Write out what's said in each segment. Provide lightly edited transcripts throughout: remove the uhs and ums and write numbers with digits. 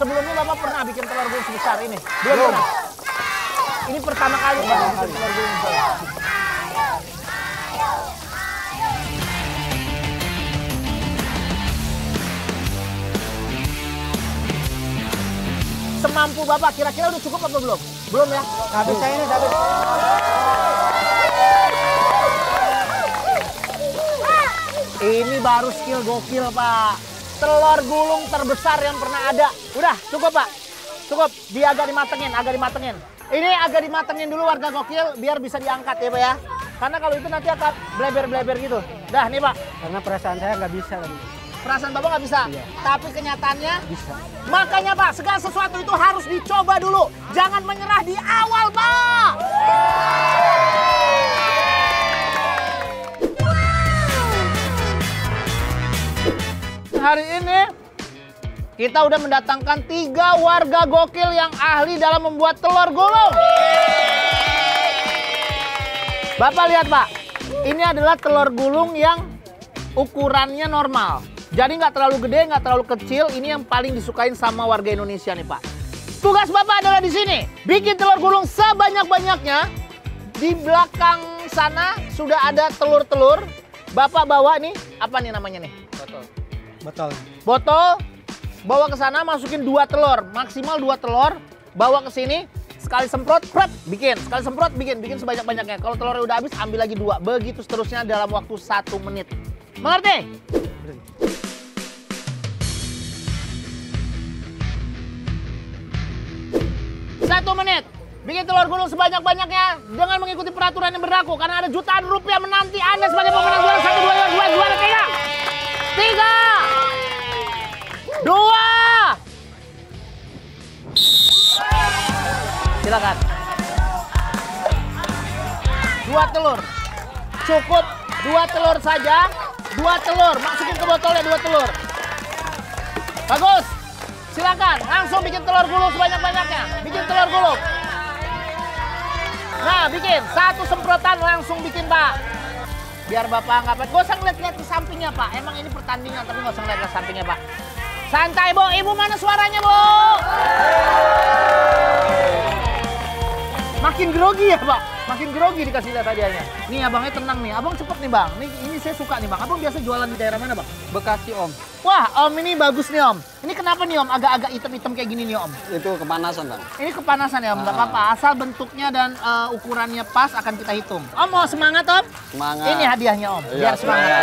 Sebelumnya Bapak pernah bikin telur gulung sebesar ini? Belum pernah. Ini pertama kali Bapak bikin telur gulung. Semampu Bapak, kira-kira udah cukup apa belum? Belum ya? Nah, bisa ini, David. Ini baru skill gokil, Pak. Telur gulung terbesar yang pernah ada. Udah, cukup, Pak. Cukup, dia agak dimatengin, agak dimatengin. Ini agak dimatengin dulu warga gokil, biar bisa diangkat ya, Pak ya. Karena kalau itu nanti akan bleber-bleber gitu. Dah, nih, Pak. Karena perasaan saya nggak bisa tadi. Perasaan Bapak nggak bisa, iya. Tapi kenyataannya bisa. Makanya Pak, segala sesuatu itu harus dicoba dulu. Jangan menyerah di awal, Pak. Hari ini kita udah mendatangkan 3 warga gokil yang ahli dalam membuat telur gulung. Bapak lihat Pak, ini adalah telur gulung yang ukurannya normal. Jadi nggak terlalu gede, nggak terlalu kecil. Ini yang paling disukain sama warga Indonesia nih Pak. Tugas Bapak adalah di sini, bikin telur gulung sebanyak-banyaknya. Di belakang sana sudah ada telur-telur. Bapak bawa nih, apa nih namanya nih? Botol. Botol. Botol. Bawa ke sana, masukin 2 telur, maksimal 2 telur. Bawa ke sini, sekali semprot, pret, bikin. Sekali semprot, bikin, bikin sebanyak-banyaknya. Kalau telurnya udah habis, ambil lagi 2. Begitu seterusnya dalam waktu 1 menit. Mengerti? Bikin telur gulung sebanyak-banyaknya dengan mengikuti peraturan yang berlaku. Karena ada jutaan rupiah menanti Anda sebagai pemenang juara 1, 2, 3, 2. Silakan. 2 telur. Cukup 2 telur saja. 2 telur. Masukin ke botolnya 2 telur. Bagus. Silakan. Langsung bikin telur gulung sebanyak-banyaknya. Bikin telur gulung. Nah, bikin. 1 semprotan langsung bikin, Pak. Biar Bapak nggak Pak. Gak usah ngeliat-ngeliat ke sampingnya, Pak. Emang ini pertandingan, tapi gak usah ngeliat ke sampingnya, Pak. Santai, Bu. Ibu mana suaranya, Bu? Makin grogi ya, Pak? Makin grogi dikasih lihat hadiahnya. Nih, abangnya tenang nih. Abang cepet nih, Bang. Nih, ini saya suka nih, Bang. Abang biasa jualan di daerah mana, Bang? Bekasi, Om. Wah, Om ini bagus nih, Om. Ini kenapa nih, Om? Agak-agak hitam-hitam kayak gini nih, Om. Itu kepanasan, Bang. Ini kepanasan ya, Om. Nggak apa-apa. Asal bentuknya dan ukurannya pas akan kita hitung. Om, mau semangat, Om? Semangat. Ini hadiahnya, Om. Biar ya, semangat. Ya.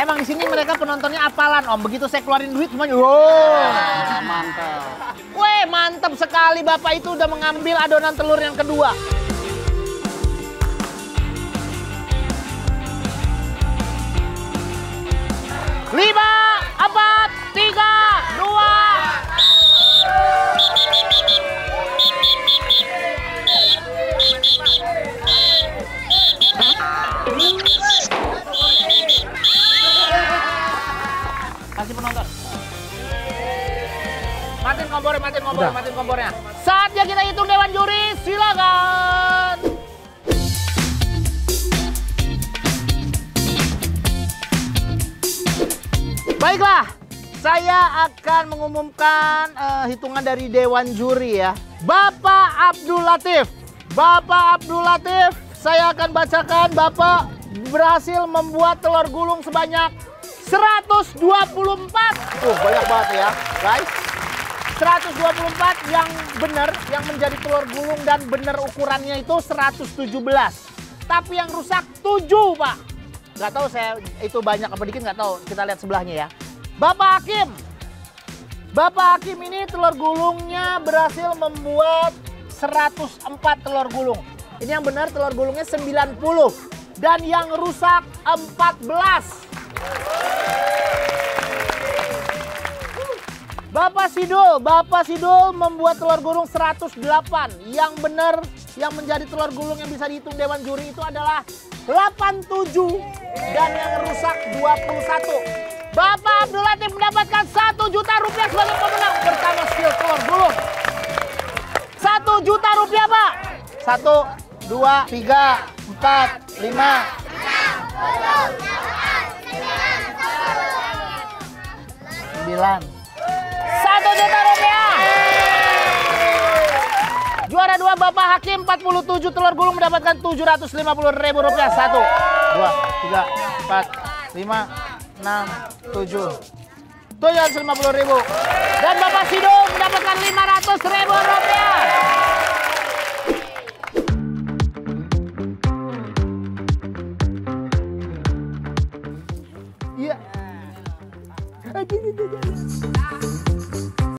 Emang di sini mereka penontonnya apalan, Om. Begitu saya keluarin duit semuanya. Wow. Mantap. Weh, mantap sekali. Bapak itu udah mengambil adonan telur yang kedua. Matiin kompornya. Saatnya kita hitung Dewan Juri, silakan. 1. Baiklah, saya akan mengumumkan hitungan dari Dewan Juri ya. Bapak Abdul Latif. Bapak Abdul Latif, saya akan bacakan. Bapak berhasil membuat telur gulung sebanyak 124. Banyak banget ya, guys. 124 yang benar, yang menjadi telur gulung dan benar ukurannya itu 117. Tapi yang rusak 7, Pak. Nggak tahu saya itu banyak apa dikit, nggak tahu. Kita lihat sebelahnya ya. Bapak Hakim. Bapak Hakim ini telur gulungnya berhasil membuat 104 telur gulung. Ini yang benar telur gulungnya 90. Dan yang rusak 14. Bapak Sidul membuat telur gulung 108. Yang benar, yang menjadi telur gulung yang bisa dihitung Dewan Juri itu adalah 87 dan yang rusak 21. Bapak Abdul Latif mendapatkan 1 juta rupiah sebagai pemenang pertama skill telur gulung. 1 juta rupiah, Pak. 1, 2, 3, 4, 5, 9, 10. 1 juta rupiah. Juara 2 Bapak Hakim 47 telur gulung mendapatkan 750.000 rupiah. 1, 2, 3, 4, 5, 6, 7, 750.000. Dan Bapak Sidong mendapatkan 500.000 rupiah. Iya.